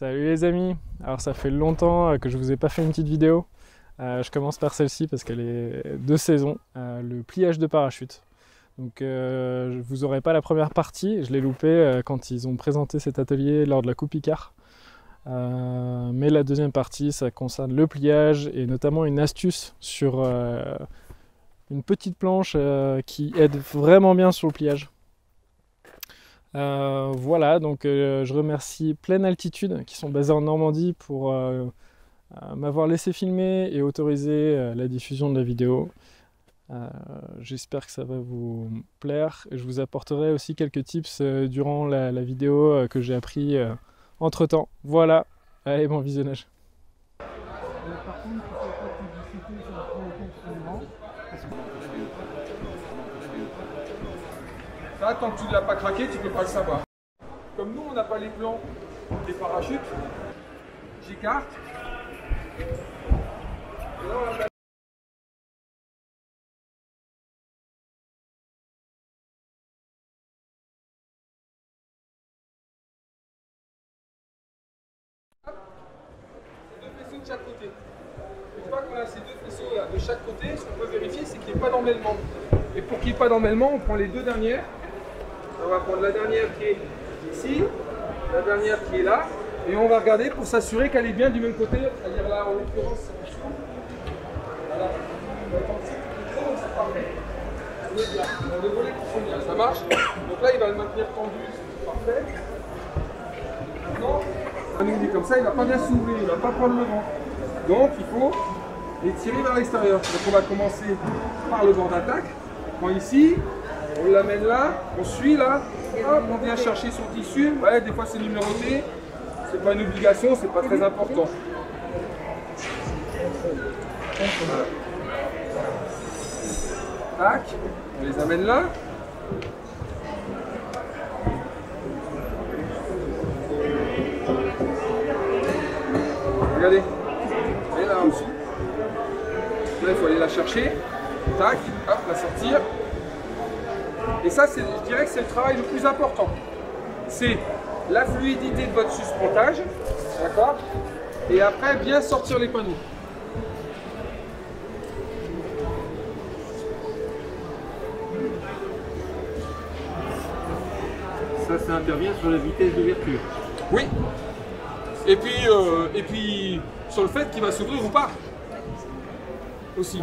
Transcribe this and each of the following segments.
Salut les amis, alors ça fait longtemps que je vous ai pas fait une petite vidéo. Je commence par celle-ci parce qu'elle est de saison, le pliage de parachute. Donc vous aurez pas la première partie, je l'ai loupé quand ils ont présenté cet atelier lors de la Coupe Icare. Mais la deuxième partie, ça concerne le pliage et notamment une astuce sur une petite planche qui aide vraiment bien sur le pliage. Voilà, donc je remercie Plaine Altitude qui sont basés en Normandie pour m'avoir laissé filmer et autoriser la diffusion de la vidéo. J'espère que ça va vous plaire et je vous apporterai aussi quelques tips durant la vidéo que j'ai appris entre temps. Voilà, allez, bon visionnage. Ça, tant que tu ne l'as pas craqué, tu ne peux pas le savoir. Comme nous, on n'a pas les plans des parachutes, j'écarte. Deux faisceaux de chaque côté. Une fois qu'on a ces deux faisceaux là de chaque côté, ce qu'on peut vérifier, c'est qu'il n'y ait pas d'emmêlement. Et pour qu'il n'y ait pas d'emmêlement, on prend les deux dernières. On va prendre la dernière qui est ici, la dernière qui est là, et on va regarder pour s'assurer qu'elle est bien du même côté, c'est-à-dire là en l'occurrence c'est en dessous. Voilà. Donc c'est parfait. On est bien. On les volets qui sont bien, ça marche. Donc là il va le maintenir tendu, c'est parfait. Maintenant, un outil comme ça, il ne va pas bien s'ouvrir, il ne va pas prendre le vent. Donc il faut les tirer vers l'extérieur. Donc on va commencer par le bord d'attaque. On prend ici. On l'amène là, on suit là, hop, on vient chercher son tissu. Ouais, des fois c'est numéroté, c'est pas une obligation, c'est pas très important. Tac, on les amène là. Regardez, elle est là aussi. Là il faut aller la chercher. Tac, hop, la sortir. Et ça, je dirais que c'est le travail le plus important. C'est la fluidité de votre suspentage, d'accord? Et après, bien sortir les paniers. Ça intervient sur la vitesse d'ouverture. Oui. Et puis sur le fait qu'il va s'ouvrir ou pas. Aussi.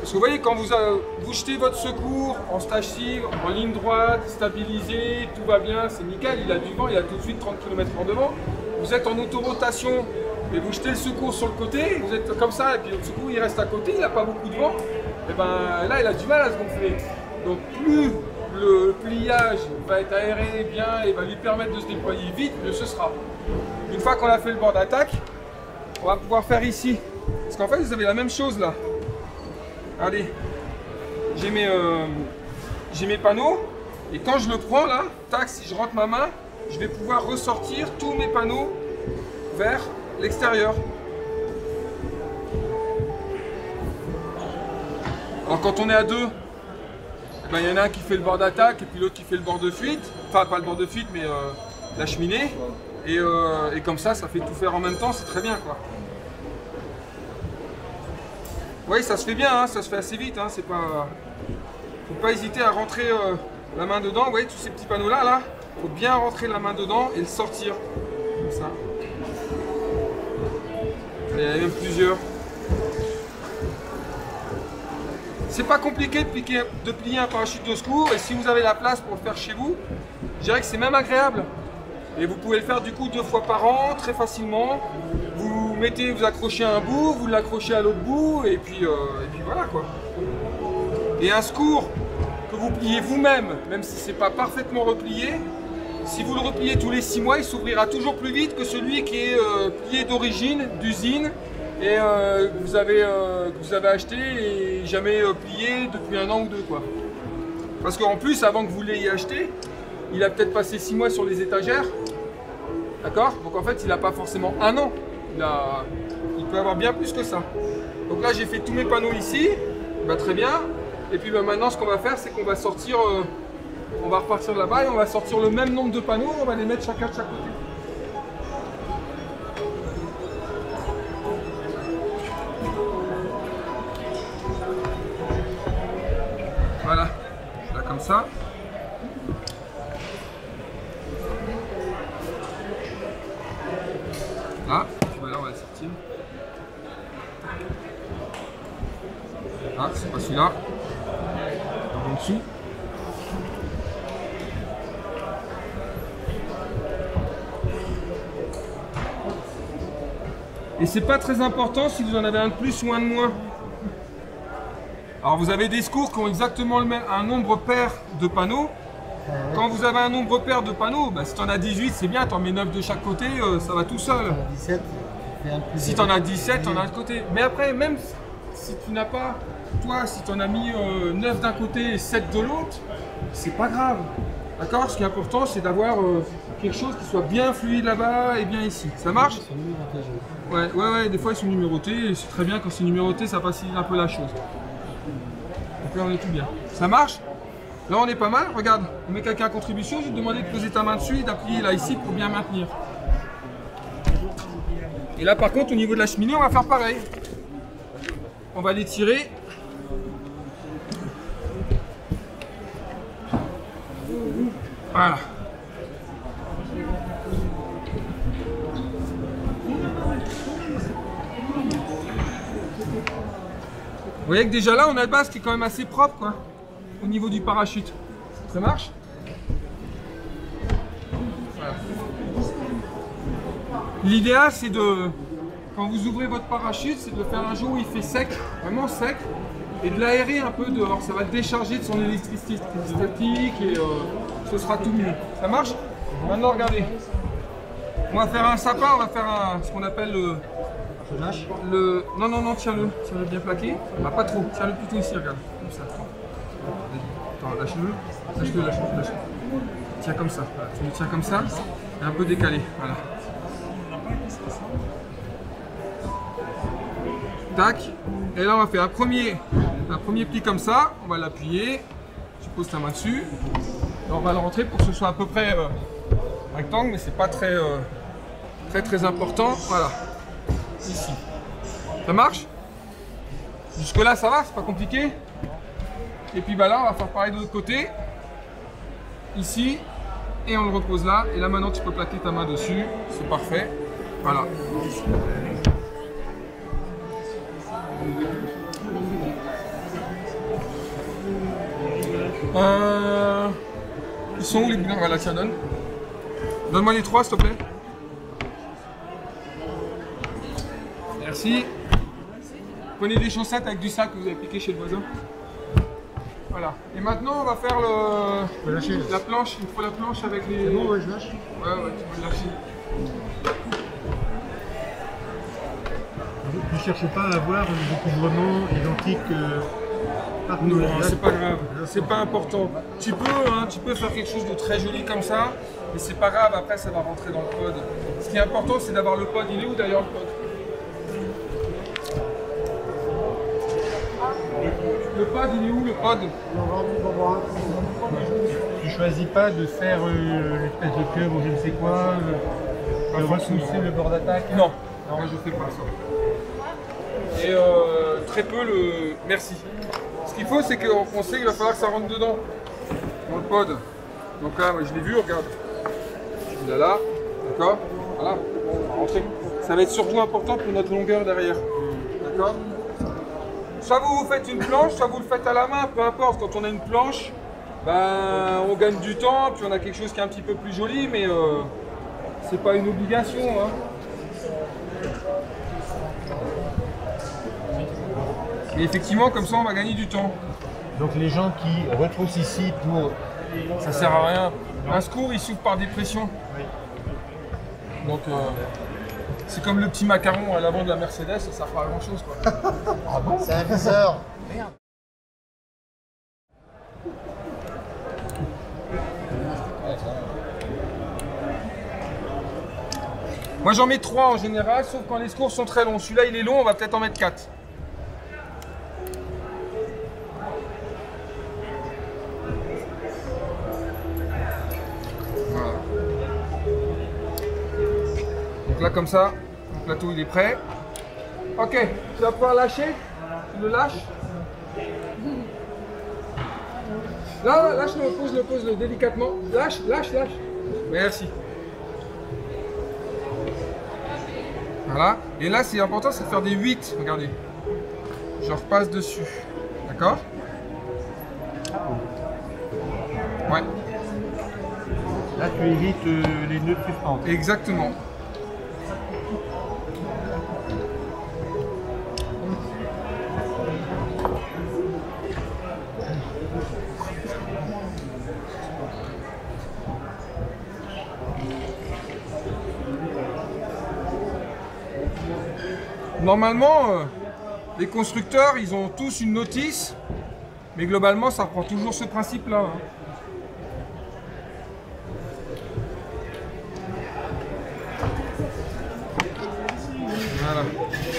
Parce que vous voyez, quand vous jetez votre secours en stage-civre, en ligne droite, stabilisé, tout va bien, c'est nickel, il a du vent, il a tout de suite 30 km/h de vent. Vous êtes en autorotation et vous jetez le secours sur le côté, vous êtes comme ça, et puis le secours il reste à côté, il n'a pas beaucoup de vent, et bien là il a du mal à se gonfler. Donc plus le pliage va être aéré bien et va lui permettre de se déployer vite, mieux ce sera. Une fois qu'on a fait le bord d'attaque, on va pouvoir faire ici. Parce qu'en fait vous avez la même chose là. Allez, j'ai mes panneaux et quand je le prends là, tac, si je rentre ma main, je vais pouvoir ressortir tous mes panneaux vers l'extérieur. Alors quand on est à deux, ben, y en a un qui fait le bord d'attaque et puis l'autre qui fait le bord de fuite, enfin pas le bord de fuite mais la cheminée et comme ça, ça fait tout faire en même temps, c'est très bien quoi. Oui, ça se fait bien, hein, ça se fait assez vite, hein, c'est pas... Faut pas hésiter à rentrer la main dedans, vous voyez tous ces petits panneaux là, faut bien rentrer la main dedans et le sortir, comme ça. Il y en a même plusieurs. C'est pas compliqué de plier un parachute de secours et si vous avez la place pour le faire chez vous, je dirais que c'est même agréable. Et vous pouvez le faire du coup 2 fois par an, très facilement. Vous accrochez à un bout, vous l'accrochez à l'autre bout, et puis voilà quoi. Et un secours que vous pliez vous-même, même si c'est pas parfaitement replié, si vous le repliez tous les 6 mois, il s'ouvrira toujours plus vite que celui qui est plié d'origine, d'usine, et que vous avez acheté et jamais plié depuis 1 an ou 2 quoi. Parce qu'en plus, avant que vous l'ayez acheté, il a peut-être passé 6 mois sur les étagères, d'accord? Donc en fait, il n'a pas forcément 1 an. Là, il peut avoir bien plus que ça. Donc là j'ai fait tous mes panneaux ici, bah, très bien. Et puis bah, maintenant ce qu'on va faire c'est qu'on va sortir, on va repartir là-bas et on va sortir le même nombre de panneaux, on va les mettre chacun de chaque côté. ça. Ah, voilà, on va la sortir. Ah, c'est pas celui-là. En dessous. Et c'est pas très important si vous en avez un de plus ou un de moins. Alors vous avez des secours qui ont exactement le même, un nombre pair de panneaux. Quand vous avez un nombre pair de panneaux, bah si tu en as 18, c'est bien, tu en mets 9 de chaque côté, ça va tout seul. Si tu en as 17, tu en as un de côté. Mais après, même si tu n'as pas, toi, si tu en as mis 9 d'un côté et 7 de l'autre, c'est pas grave. D'accord? Ce qui est important, c'est d'avoir quelque chose qui soit bien fluide là-bas et bien ici. Ça marche? Ouais, ouais, ouais, des fois ils sont numérotés et c'est très bien quand c'est numéroté, ça facilite un peu la chose. Donc là, on est tout bien. Ça marche? Là on est pas mal, regarde, on met quelqu'un à contribution, je vais te demander de poser ta main dessus et d'appuyer là ici pour bien maintenir. Et là par contre au niveau de la cheminée on va faire pareil. On va l'étirer. Voilà. Vous voyez que déjà là on a une base qui est quand même assez propre quoi. Au niveau du parachute. Ça marche? Voilà. L'idéal c'est de, quand vous ouvrez votre parachute, c'est de le faire un jour où il fait sec, vraiment sec, et de l'aérer un peu dehors. Ça va décharger de son électricité statique et ce sera tout mieux. Ça marche? Maintenant regardez. On va faire un sapin, on va faire un, ce qu'on appelle le... Non, non, non, tiens-le bien plaqué. Ah, pas trop, tiens-le plutôt ici, regarde. Comme ça. Attends, lâche-le. Tiens comme ça, voilà. Tu le tiens comme ça, et un peu décalé, voilà. Tac, et là on va faire un premier pli comme ça, on va l'appuyer, tu poses ta main dessus, et on va le rentrer pour que ce soit à peu près rectangle, mais c'est pas très, très important, voilà, ici. Ça marche? Jusque là ça va, c'est pas compliqué? Et puis bah là, on va faire pareil de l'autre côté, ici, et on le repose là. Et là maintenant, tu peux plaquer ta main dessus, c'est parfait. Voilà. Ils sont où les boulons? Voilà, tiens, donne-moi les trois, s'il te plaît. Merci. Prenez des chaussettes avec du sac que vous avez piqué chez le voisin. Voilà. Et maintenant, on va faire le... la planche. Il faut la planche avec les... C'est bon, ouais, je lâche. Ouais, ouais, tu peux lâcher. Ne cherchez pas à avoir des recouvrements identiques partout. Non, c'est pas grave. C'est pas important. Tu peux faire quelque chose de très joli comme ça, mais c'est pas grave. Après, ça va rentrer dans le pod. Ce qui est important, c'est d'avoir le pod. Il est où d'ailleurs le pod? Le pod, il est où le pod? Tu choisis pas de faire l'espèce de cube ou je ne sais quoi, repousser le bord d'attaque? Non, non, moi je fais pas ça. Et très peu le... Merci. Ce qu'il faut, c'est qu'on sait qu'il va falloir que ça rentre dedans, dans le pod. Donc là, je l'ai vu, regarde. Je là, d'accord? Voilà, on va rentrer. Ça va être surtout important pour notre longueur derrière, d'accord? Soit vous faites une planche, soit vous le faites à la main, peu importe. Quand on a une planche, ben, on gagne du temps, puis on a quelque chose qui est un petit peu plus joli, mais c'est pas une obligation. Hein. Et effectivement, comme ça, on va gagner du temps. Donc les gens qui retroussent ici pour... Ça sert à rien. Un secours, il s'ouvre par dépression. Donc... c'est comme le petit macaron à l'avant de la Mercedes, ça ne sert pas à grand chose quoi. Ah bon? C'est un viseur. Merde. Moi j'en mets 3 en général, sauf quand les secours sont très longs. Celui-là il est long, on va peut-être en mettre 4. Là comme ça, le plateau il est prêt. Ok, tu vas pouvoir lâcher, tu le lâches. Là, lâche-le, pose-le délicatement. Lâche. Merci. Voilà. Et là, c'est important, c'est de faire des 8. Regardez. Je repasse dessus. D'accord? Ouais. Là, tu évites les nœuds de suspente. Exactement. Normalement, les constructeurs, ils ont tous une notice, mais globalement, ça reprend toujours ce principe-là. Hein. Voilà.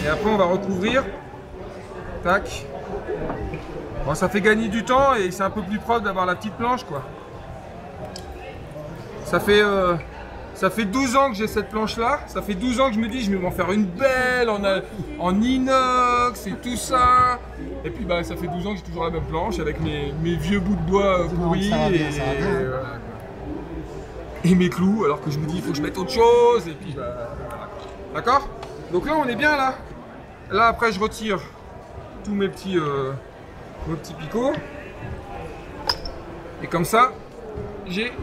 Et après, on va recouvrir. Tac. Bon, ça fait gagner du temps et c'est un peu plus propre d'avoir la petite planche, quoi. Ça fait 12 ans que j'ai cette planche-là, ça fait 12 ans que je me dis je vais m'en faire une belle en inox et tout ça. Et puis bah, ça fait 12 ans que j'ai toujours la même planche avec mes vieux bouts de bois pourris et mes clous, alors que je me dis il faut que je mette autre chose. Et puis bah, d'accord. Donc là on est bien là. Là après je retire tous mes petits picots. Et comme ça, j'ai...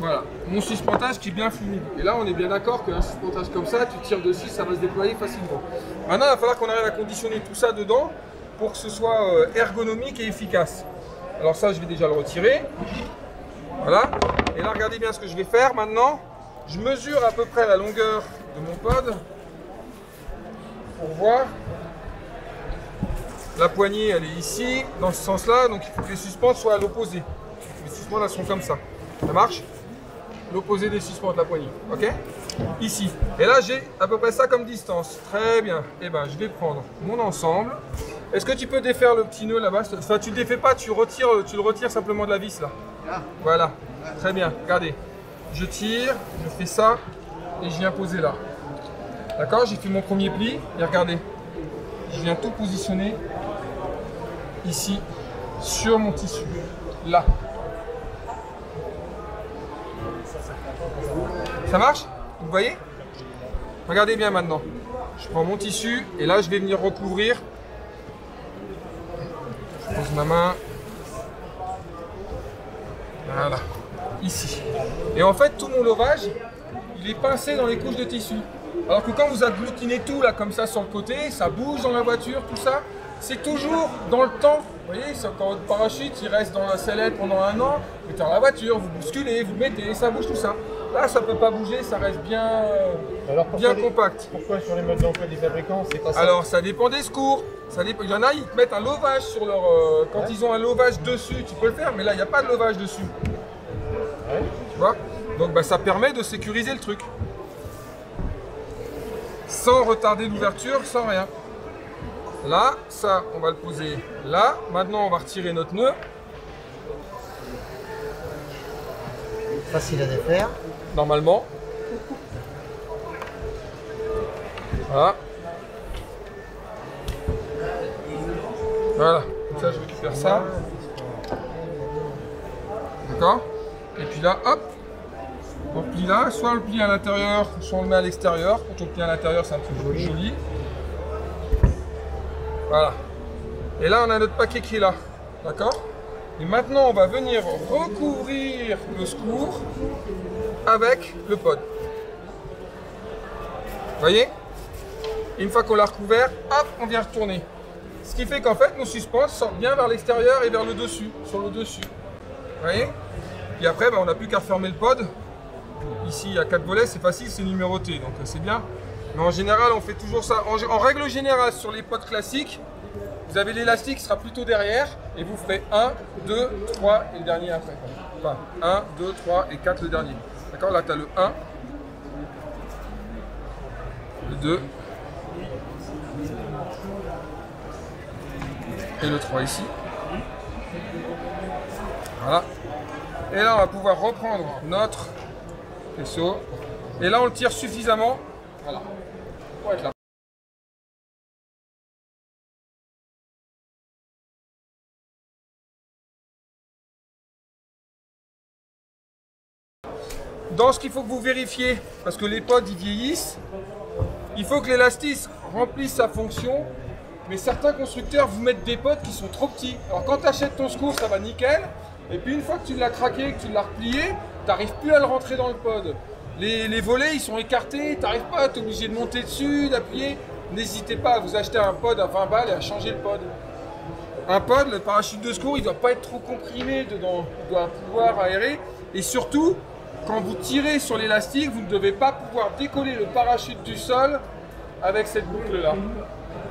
Voilà, mon suspentage qui est bien fluide. Et là, on est bien d'accord qu'un suspentage comme ça, tu tires dessus, ça va se déployer facilement. Maintenant, il va falloir qu'on arrive à conditionner tout ça dedans pour que ce soit ergonomique et efficace. Alors ça, je vais déjà le retirer. Voilà. Et là, regardez bien ce que je vais faire maintenant. Je mesure à peu près la longueur de mon pod pour voir. La poignée, elle est ici, dans ce sens-là. Donc, il faut que les suspentes soient à l'opposé. Les suspentes, elles sont comme ça. Ça marche ? L'opposé des suspentes, la poignée, ok? Ici. Et là, j'ai à peu près ça comme distance. Très bien. Et ben, je vais prendre mon ensemble. Est-ce que tu peux défaire le petit nœud là-bas? Enfin, tu ne le défais pas, tu le retires simplement de la vis là. Voilà. Très bien. Regardez. Je tire, je fais ça et je viens poser là. D'accord? J'ai fait mon premier pli et regardez. Je viens tout positionner ici sur mon tissu. Là. Ça marche? Vous voyez? Regardez bien maintenant. Je prends mon tissu et là je vais venir recouvrir. Je pose ma main. Voilà. Ici. Et en fait tout mon levage, il est pincé dans les couches de tissu. Alors que quand vous agglutinez tout là comme ça sur le côté, ça bouge dans la voiture, tout ça. C'est toujours dans le temps. Vous voyez, c'est encore votre parachute, il reste dans la sellette pendant un an, vous mettez dans la voiture, vous bousculez, vous mettez, ça bouge tout ça. Là, ça ne peut pas bouger, ça reste bien, bien compact. Pourquoi sur les modes d'emploi des fabricants, c'est pas ça? Alors, ça dépend des secours. Il y en a, ils mettent un lovage sur leur... quand ils ont un lovage dessus, tu peux le faire, mais là, il n'y a pas de lovage dessus. Ouais. Tu vois? Donc, bah, ça permet de sécuriser le truc. Sans retarder l'ouverture, sans rien. Là, ça, on va le poser là. Maintenant, on va retirer notre nœud. Facile à défaire. Normalement. Voilà. Voilà. Donc ça, je récupère ça. D'accord? Et puis là, hop. On plie là. Soit on le plie à l'intérieur, soit on le met à l'extérieur. Quand on le plie à l'intérieur, c'est un peu joli. Voilà. Et là, on a notre paquet qui est là. D'accord? Et maintenant, on va venir recouvrir le secours avec le pod. Vous voyez? Une fois qu'on l'a recouvert, hop, on vient retourner. Ce qui fait qu'en fait, nos suspenses sortent bien vers l'extérieur et vers le dessus, sur le dessus. Vous voyez? Et après, ben, on n'a plus qu'à refermer le pod. Ici, il y a 4 volets, c'est facile, c'est numéroté, donc c'est bien. Mais en général, on fait toujours ça. En règle générale, sur les pods classiques, vous avez l'élastique qui sera plutôt derrière et vous ferez 1, 2, 3 et le dernier après. Enfin, 1, 2, 3 et 4 le dernier. D'accord? Là, tu as le 1, le 2 et le 3 ici. Voilà. Et là, on va pouvoir reprendre notre faisceau. Et là, on le tire suffisamment. Voilà. Pour être là. Dans ce qu'il faut que vous vérifiez, parce que les pods ils vieillissent, il faut que l'élastique remplisse sa fonction, mais certains constructeurs vous mettent des pods qui sont trop petits. Alors quand tu achètes ton secours, ça va nickel, et puis une fois que tu l'as craqué, que tu l'as replié, tu n'arrives plus à le rentrer dans le pod. Les volets ils sont écartés, tu n'arrives pas, tu es obligé de monter dessus, d'appuyer. N'hésitez pas à vous acheter un pod à 20 balles et à changer le pod. Un pod, le parachute de secours, il ne doit pas être trop comprimé dedans, il doit pouvoir aérer. Et surtout, quand vous tirez sur l'élastique, vous ne devez pas pouvoir décoller le parachute du sol avec cette boucle-là.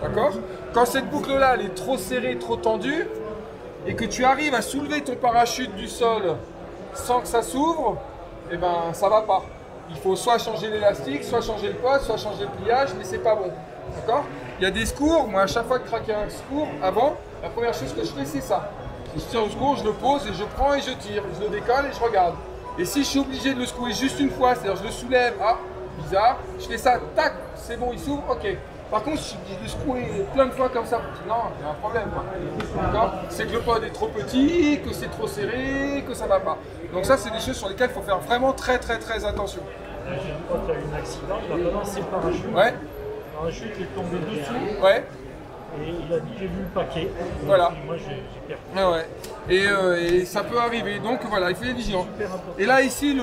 D'accord? Quand cette boucle-là, elle est trop serrée, trop tendue, et que tu arrives à soulever ton parachute du sol sans que ça s'ouvre, eh ben, ça ne va pas. Il faut soit changer l'élastique, soit changer le pod, soit changer le pliage, mais c'est pas bon. D'accord? Il y a des secours, moi à chaque fois que je craquais un secours, avant, la première chose que je fais, c'est ça. Je tire au secours, je le pose et je prends et je tire, je le décale et je regarde. Et si je suis obligé de le secouer juste une fois, c'est-à-dire je le soulève, ah, bizarre, je fais ça, tac, c'est bon, il s'ouvre, ok. Par contre, si je le secoue plein de fois comme ça, non, il y a un problème. D'accord ? C'est que le pod est trop petit, que c'est trop serré, que ça ne va pas. Donc ça, c'est des choses sur lesquelles il faut faire vraiment très attention. Quand il y a eu un accident, il a balancé le parachute. Ouais. Le parachute est tombé dessous. Ouais. Et il a dit j'ai vu le paquet. Voilà. Et moi j'ai perdu. Ah ouais. Et ça peut arriver. Donc voilà, il faut être vigilant. Et là ici,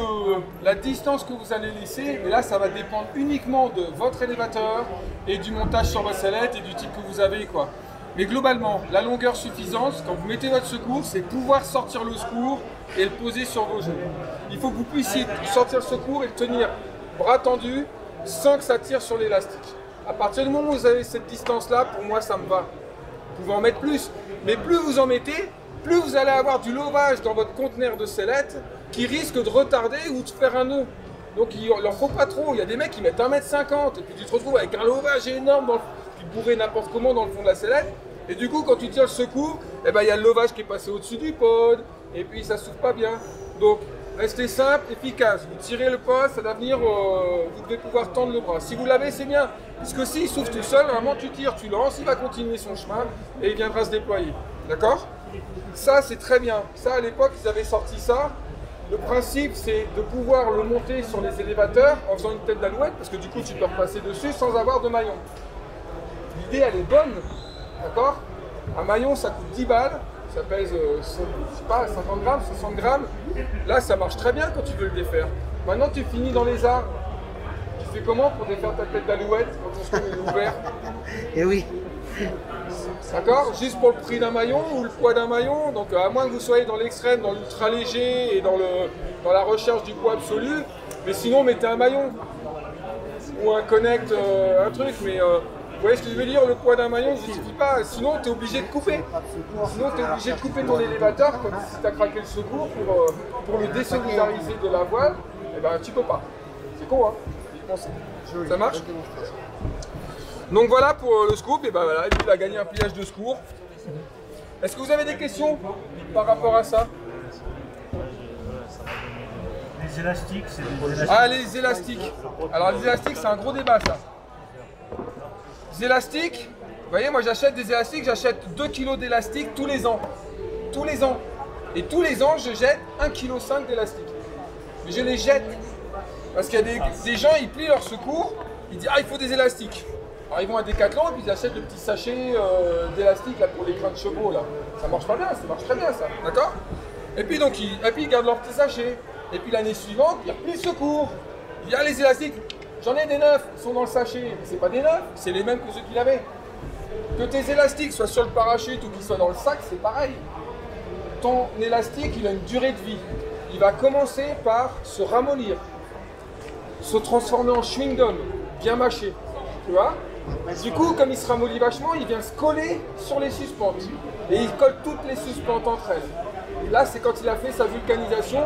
la distance que vous allez laisser, et là ça va dépendre uniquement de votre élévateur et du montage sur votre sellette et du type que vous avez, quoi. Mais globalement, la longueur suffisante, quand vous mettez votre secours, c'est pouvoir sortir le secours et le poser sur vos genoux. Il faut que vous puissiez sortir le secours et le tenir bras tendu sans que ça tire sur l'élastique. À partir du moment où vous avez cette distance-là, pour moi, ça me va. Vous pouvez en mettre plus, mais plus vous en mettez, plus vous allez avoir du lovage dans votre conteneur de sellette qui risque de retarder ou de faire un nœud. Donc, il leur faut pas trop. Il y a des mecs qui mettent 1,50 m et puis tu te retrouves avec un lovage énorme, qui bourrait n'importe comment dans le fond de la sellette. Et du coup, quand tu tires le secours, eh ben, il y a le lovage qui est passé au-dessus du pod et puis ça s'ouvre pas bien. Donc, restez simple, efficace. Vous tirez le poste, à l'avenir, vous devez pouvoir tendre le bras. Si vous l'avez, c'est bien. Parce que s'il s'ouvre tout seul, à un moment tu tires, tu lances, il va continuer son chemin et il viendra se déployer. D'accord? Ça, c'est très bien. Ça, à l'époque, ils avaient sorti ça. Le principe, c'est de pouvoir le monter sur les élévateurs en faisant une tête d'alouette, parce que du coup, tu peux repasser dessus sans avoir de maillon. L'idée, elle est bonne. D'accord? Un maillon, ça coûte 10 balles. Ça pèse, je sais pas, 50 grammes, 60 grammes. Là, ça marche très bien quand tu veux le défaire. Maintenant, tu finis dans les arbres. Tu fais comment pour défaire ta tête d'alouette quand ton secours est ouvert? Eh oui. D'accord? Juste pour le prix d'un maillon ou le poids d'un maillon. Donc, à moins que vous soyez dans l'extrême, dans l'ultra léger et dans la recherche du poids absolu. Mais sinon, mettez un maillon ou un connect, un truc. Mais vous voyez ce que je veux dire, le poids d'un maillon ne justifie pas, sinon tu es obligé de couper. Sinon tu es obligé de couper ton élévateur, comme si tu as craqué le secours pour le désolidariser de la voile, et ben tu peux pas. C'est con, hein. Ça marche. Donc voilà pour le scoop, et ben voilà, il a gagné un pliage de secours. Est-ce que vous avez des questions par rapport à ça? Les élastiques, c'est des élastiques. Ah, les élastiques. Alors les élastiques, c'est un gros débat ça. Les élastiques, vous voyez, moi j'achète des élastiques, j'achète 2 kg d'élastiques tous les ans. Tous les ans. Et tous les ans, je jette 1,5 kg d'élastiques. Mais je les jette. Parce qu'il y a des gens, ils plient leur secours, ils disent ah, il faut des élastiques. Alors ils vont à Décathlon et puis ils achètent le petit sachet d'élastique pour les crins de chevaux. Là. Ça marche pas bien, ça marche très bien ça. D'accord? Et puis donc, ils gardent leur petit sachet. Et puis l'année suivante, ils replient le secours. Il y a les élastiques. J'en ai des neufs, ils sont dans le sachet, mais c'est pas des neufs, c'est les mêmes que ceux qu'il avait. Que tes élastiques soient sur le parachute ou qu'ils soient dans le sac, c'est pareil. Ton élastique, il a une durée de vie. Il va commencer par se ramollir, se transformer en chewing-gum, bien mâché, tu vois. Du coup, comme il se ramollit vachement, il vient se coller sur les suspentes. Et il colle toutes les suspentes entre elles. Et là, c'est quand il a fait sa vulcanisation.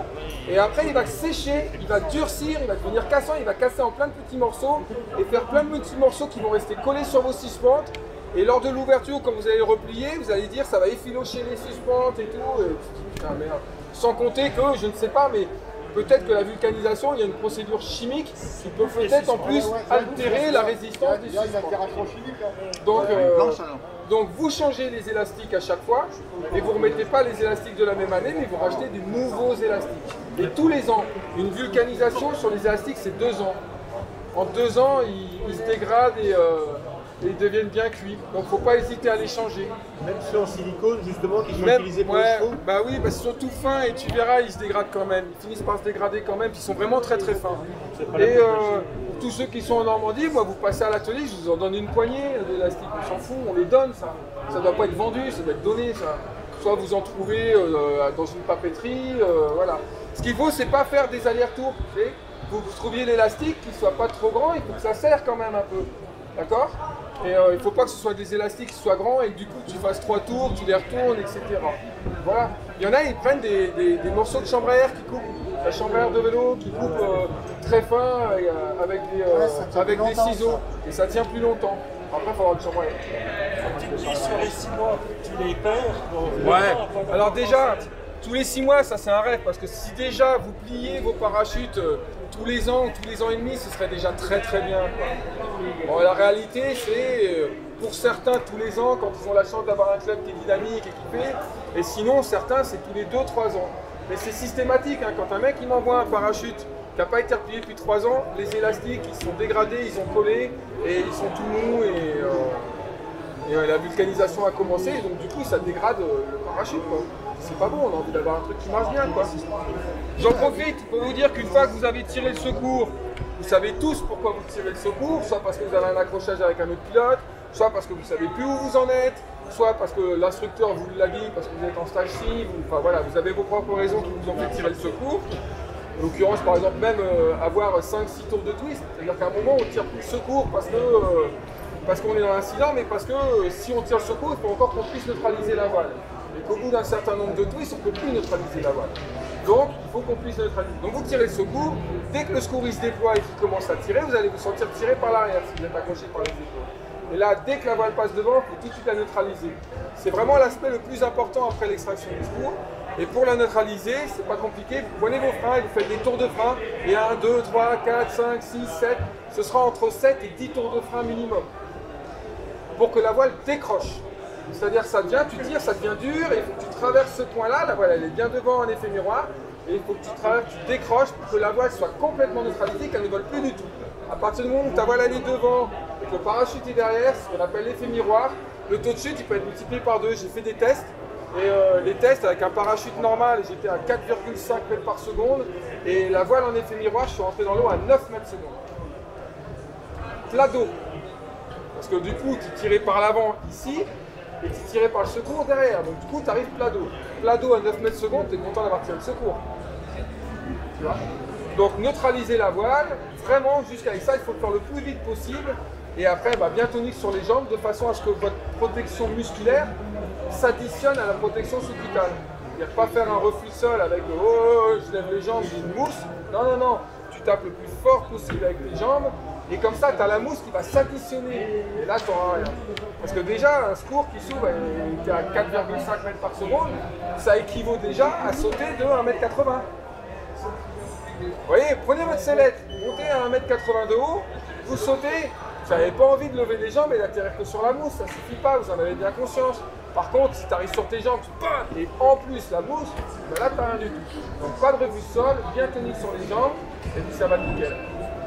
Et après, il va sécher, il va durcir, il va devenir cassant, il va casser en plein de petits morceaux et faire plein de petits morceaux qui vont rester collés sur vos suspentes. Et lors de l'ouverture, quand vous allez le replier, vous allez dire ça va effilocher les suspentes et tout. Et putain, merde. Sans compter que, je ne sais pas, mais peut-être que la vulcanisation, il y a une procédure chimique qui peut peut-être en plus altérer la résistance des suspentes. Donc, Donc vous changez les élastiques à chaque fois et vous ne remettez pas les élastiques de la même année, mais vous rachetez des nouveaux élastiques. Et tous les ans, une vulcanisation sur les élastiques, c'est 2 ans. En 2 ans, ils se dégradent et ils deviennent bien cuits. Donc il ne faut pas hésiter à les changer. Même ceux en silicone, justement, qui sont utilisés pour les chevaux. Bah oui, parce qu'ils sont tout fins et tu verras, ils se dégradent quand même. Ils finissent par se dégrader quand même. Ils sont vraiment très très fins. Et pour tous ceux qui sont en Normandie, moi, vous passez à l'atelier, je vous en donne une poignée d'élastiques. On s'en fout, on les donne, ça. Ça ne doit pas être vendu, ça doit être donné, ça. Soit vous en trouvez dans une papeterie, voilà. Ce qu'il faut, c'est pas faire des allers-retours. Vous trouviez l'élastique qui ne soit pas trop grand et que ça serre quand même un peu. D'accord? Et il ne faut pas que ce soit des élastiques qui soient grands et que du coup tu fasses 3 tours, tu les retournes, etc. Voilà. Il y en a, ils prennent des morceaux de chambre à air qui coupent, la chambre à air de vélo qui coupe très fin avec des ciseaux. Ça. Et ça tient plus longtemps. Après, il faut avoir une chambre à air. Tu dis sur les 6 mois, tu les perds. Ouais. Alors déjà, tous les 6 mois, ça c'est un rêve parce que si déjà vous pliez vos parachutes tous les ans ou tous les ans et demi, ce serait déjà très très bien. Quoi. Bon, la réalité, c'est pour certains tous les ans quand ils ont la chance d'avoir un club qui est dynamique, équipé, et sinon certains c'est tous les 2-3 ans. Mais c'est systématique, hein. Quand un mec il m'envoie un parachute qui n'a pas été replié depuis 3 ans, les élastiques ils sont dégradés, ils ont collé et ils sont tout mous et la vulcanisation a commencé, et donc du coup ça dégrade le parachute. Quoi. C'est pas bon, on a envie d'avoir un truc qui marche bien, quoi. J'en profite pour vous dire qu'une fois que vous avez tiré le secours, vous savez tous pourquoi vous tirez le secours, soit parce que vous avez un accrochage avec un autre pilote, soit parce que vous ne savez plus où vous en êtes, soit parce que l'instructeur vous l'a dit, parce que vous êtes en stage ci, enfin voilà, vous avez vos propres raisons qui vous ont fait tirer le secours. En l'occurrence, par exemple, même avoir 5-6 tours de twist, c'est-à-dire qu'à un moment, on ne tire plus le secours parce qu'on est dans l'incident, mais parce que si on tire le secours, il faut encore qu'on puisse neutraliser la voile. Au bout d'un certain nombre de twists, on ne peut plus neutraliser la voile. Donc, il faut qu'on puisse neutraliser. Donc, vous tirez le secours. Dès que le secours il se déploie et qu'il commence à tirer, vous allez vous sentir tiré par l'arrière si vous êtes accroché par les épaules. Et là, dès que la voile passe devant, il faut tout de suite la neutraliser. C'est vraiment l'aspect le plus important après l'extraction du secours. Et pour la neutraliser, c'est pas compliqué. Vous prenez vos freins et vous faites des tours de frein. Et 1, 2, 3, 4, 5, 6, 7. Ce sera entre 7 et 10 tours de frein minimum pour que la voile décroche. C'est-à-dire que ça devient, tu tires, ça devient dur, et il faut que tu traverses ce point-là, la voile elle est bien devant en effet miroir, et il faut que tu traverses, tu décroches pour que la voile soit complètement neutralisée, qu'elle ne vole plus du tout. À partir du moment où ta voile elle est devant et que le parachute est derrière, ce qu'on appelle l'effet miroir, le taux de chute il peut être multiplié par 2. J'ai fait des tests, et les tests avec un parachute normal, j'étais à 4,5 mètres par seconde, et la voile en effet miroir, je suis rentré dans l'eau à 9 mètres seconde. Plat d'eau. Parce que du coup, tu tirais par l'avant ici, et tu tirais par le secours derrière, donc du coup tu arrives plat d'eau. Plat d'eau à 9 mètres secondes, tu es content d'avoir tiré le secours. Tu vois ? Donc neutraliser la voile, vraiment jusqu'à ça, il faut le faire le plus vite possible. Et après, bah, bien tonique sur les jambes, de façon à ce que votre protection musculaire s'additionne à la protection sous-cutanée. C'est-à-dire pas faire un reflux sol avec « oh, je lève les jambes, j'ai une mousse ». Non, non, non, tu tapes le plus fort possible avec les jambes. Et comme ça, tu as la mousse qui va s'additionner. Et là, tu n'auras rien. Parce que déjà, un secours qui s'ouvre, tu es à 4,5 mètres par seconde, ça équivaut déjà à sauter de 1,80 m. Vous voyez, prenez votre sellette, montez à 1,80 m de haut, vous sautez. Vous n'avez pas envie de lever les jambes et d'atterrir que sur la mousse, ça ne suffit pas, vous en avez bien conscience. Par contre, si tu arrives sur tes jambes, tu et en plus la mousse, ben là, tu n'as rien du tout. Donc, pas de refus sol, bien tenu sur les jambes, et puis ça va nickel.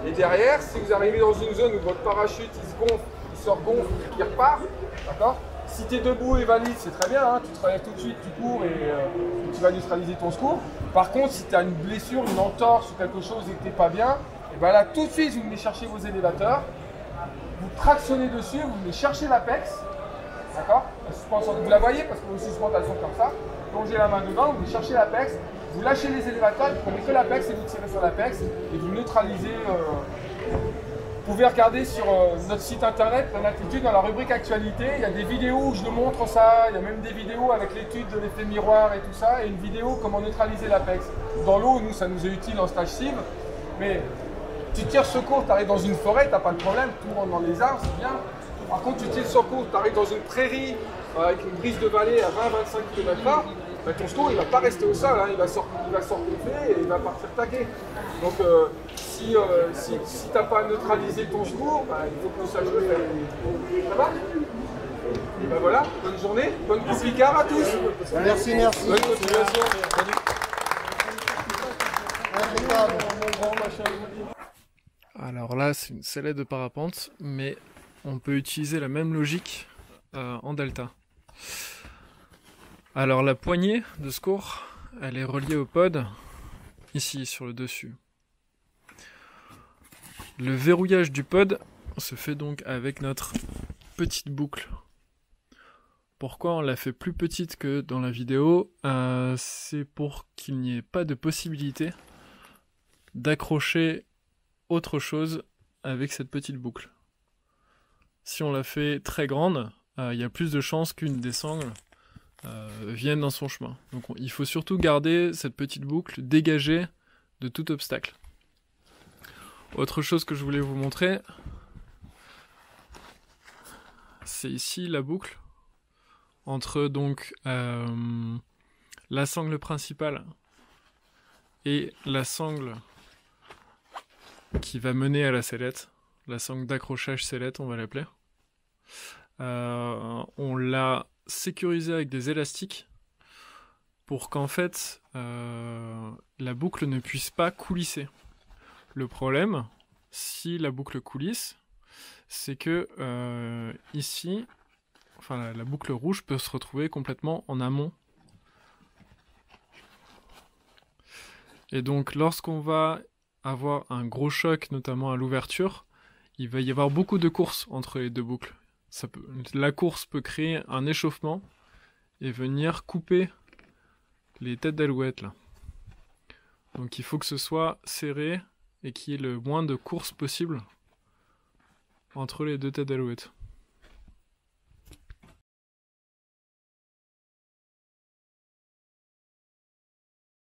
Et derrière, si vous arrivez dans une zone où votre parachute il se gonfle, il se regonfle, il repart, d'accord? Si tu es debout et valide, c'est très bien, hein, tu te relèves tout de suite, tu cours et tu vas neutraliser ton secours. Par contre, si tu as une blessure, une entorse ou quelque chose et que tu n'es pas bien, et bien là tout de suite vous venez chercher vos élévateurs, vous tractionnez dessus, vous venez chercher l'apex, d'accord? La suspension, vous la voyez parce que vos suspentes elles sont comme ça, plongez la main dedans, vous venez chercher l'apex. Vous lâchez les élévateurs, vous prenez que l'apex et vous tirez sur l'apex et vous neutralisez. Vous pouvez regarder sur notre site internet, Plaine Altitude, dans la rubrique actualité, il y a des vidéos où je le montre ça, il y a même des vidéos avec l'étude de l'effet miroir et tout ça, et une vidéo comment neutraliser l'apex. Dans l'eau, nous, ça nous est utile en stage cible, mais tu tires secours, tu arrives dans une forêt, tu n'as pas de problème, tout rentre dans les arbres, c'est bien. Par contre, tu tires secours, tu arrives dans une prairie avec une brise de vallée à 20-25 km/h. Bah, ton secours il ne va pas rester au sol, hein, il va s'organiser et il va partir taquer. Donc si tu n'as pas neutralisé ton secours, bah, il faut qu'on sache le faire. Ça va ? Et ben voilà, bonne journée, bonne Coupe Icare à tous. Merci, merci. Bonne continuation. Alors là, c'est une sellette de parapente, mais on peut utiliser la même logique en delta. Alors la poignée de secours, elle est reliée au pod, ici sur le dessus. Le verrouillage du pod se fait donc avec notre petite boucle. Pourquoi on la fait plus petite que dans la vidéo? C'est pour qu'il n'y ait pas de possibilité d'accrocher autre chose avec cette petite boucle. Si on la fait très grande, il y a plus de chances qu'une des sangles vienne dans son chemin. Donc il faut surtout garder cette petite boucle dégagée de tout obstacle. Autre chose que je voulais vous montrer, c'est ici la boucle entre donc la sangle principale et la sangle qui va mener à la sellette, la sangle d'accrochage sellette on va l'appeler. On l'a sécurisée avec des élastiques pour qu'en fait la boucle ne puisse pas coulisser. Le problème, si la boucle coulisse, c'est que ici, enfin la boucle rouge peut se retrouver complètement en amont. Et donc lorsqu'on va avoir un gros choc, notamment à l'ouverture, il va y avoir beaucoup de courses entre les deux boucles. La course peut créer un échauffement et venir couper les têtes d'alouette là. Donc il faut que ce soit serré et qu'il y ait le moins de courses possible entre les deux têtes d'alouette.